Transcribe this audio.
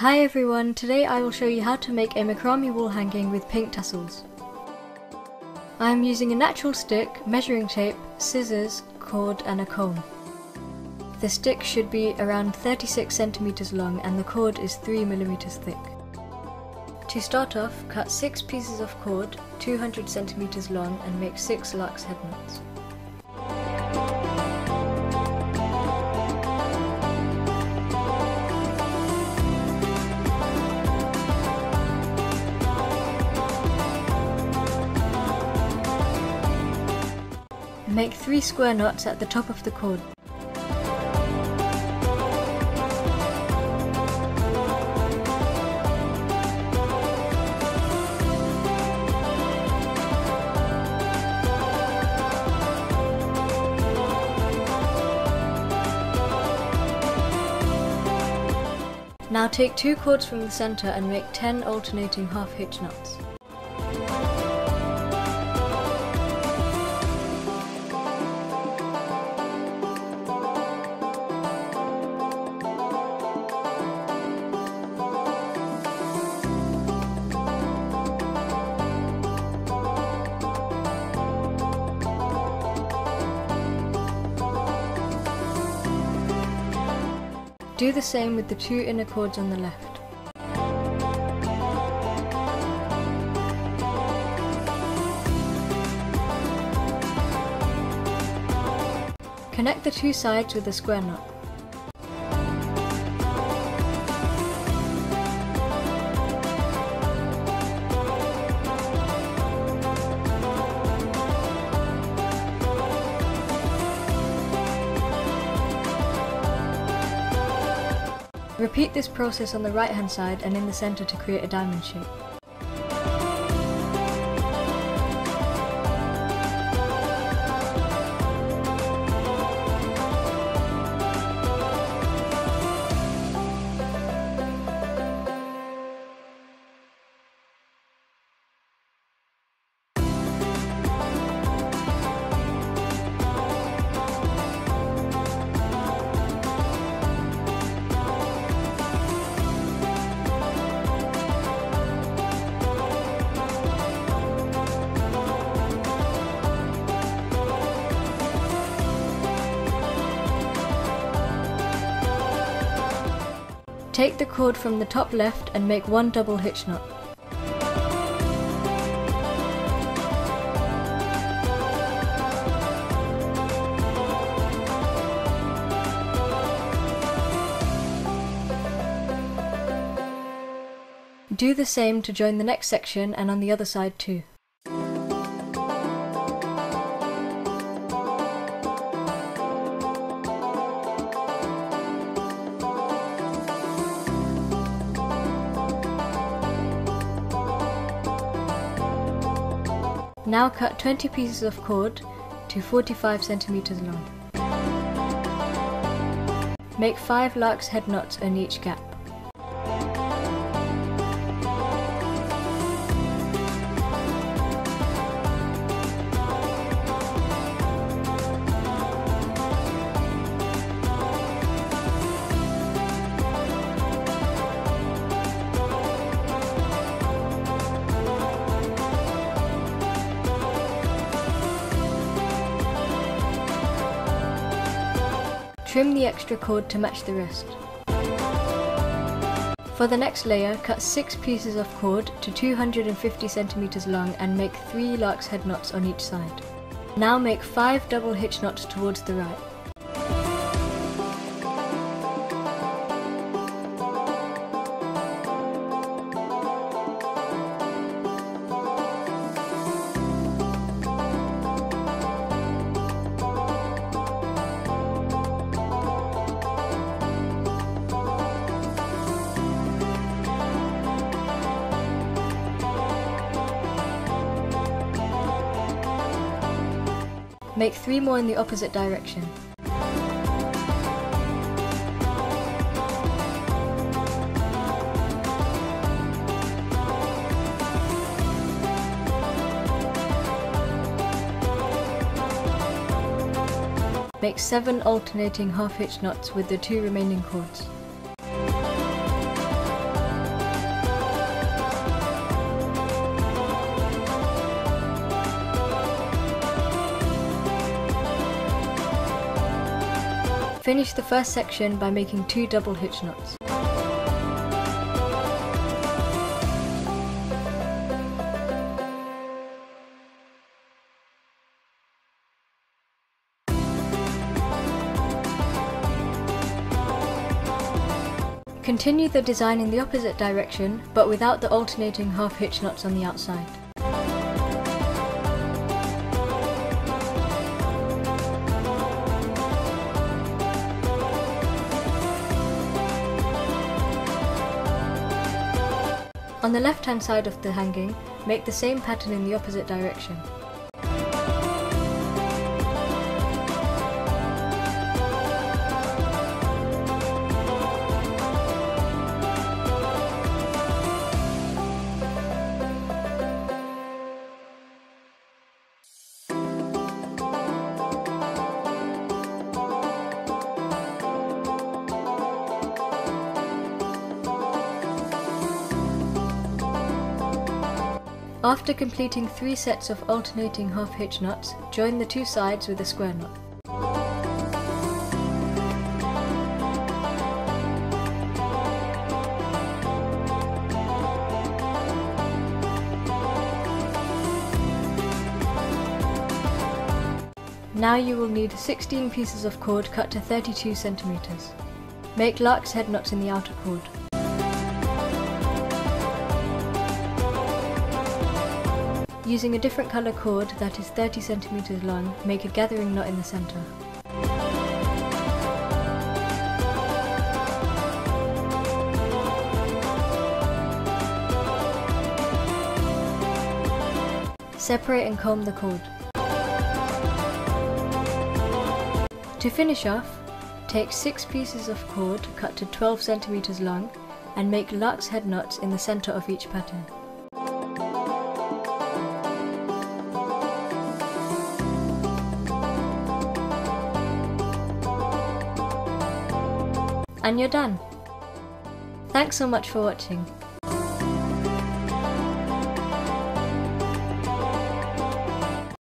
Hi everyone, today I will show you how to make a macrame wall hanging with pink tassels. I am using a natural stick, measuring tape, scissors, cord and a comb. The stick should be around 36 cm long and the cord is 3 mm thick. To start off, cut 6 pieces of cord, 200 cm long and make 6 Lark's head knots. Make 3 square knots at the top of the cord. Now take 2 cords from the center and make 10 alternating half hitch knots. Do the same with the 2 inner cords on the left. Connect the 2 sides with a square knot. Repeat this process on the right hand side and in the center to create a diamond shape. Take the cord from the top left and make 1 double hitch knot. Do the same to join the next section and on the other side too. Now cut 20 pieces of cord to 45 cm long. Make 5 Lark's head knots in each gap. Trim the extra cord to match the rest. For the next layer, cut 6 pieces of cord to 250 cm long and make 3 Lark's head knots on each side. Now make 5 double hitch knots towards the right. Make 3 more in the opposite direction. Make 7 alternating half hitch knots with the 2 remaining cords. Finish the first section by making 2 double hitch knots. Continue the design in the opposite direction, but without the alternating half hitch knots on the outside. On the left hand side of the hanging, make the same pattern in the opposite direction. After completing 3 sets of alternating half hitch knots, join the 2 sides with a square knot. Now you will need 16 pieces of cord cut to 32 centimeters. Make Lark's head knots in the outer cord. Using a different colour cord that is 30 centimeters long, make a gathering knot in the centre. Separate and comb the cord. To finish off, take 6 pieces of cord cut to 12 centimeters long and make Lark's head knots in the centre of each pattern. And you're done! Thanks so much for watching.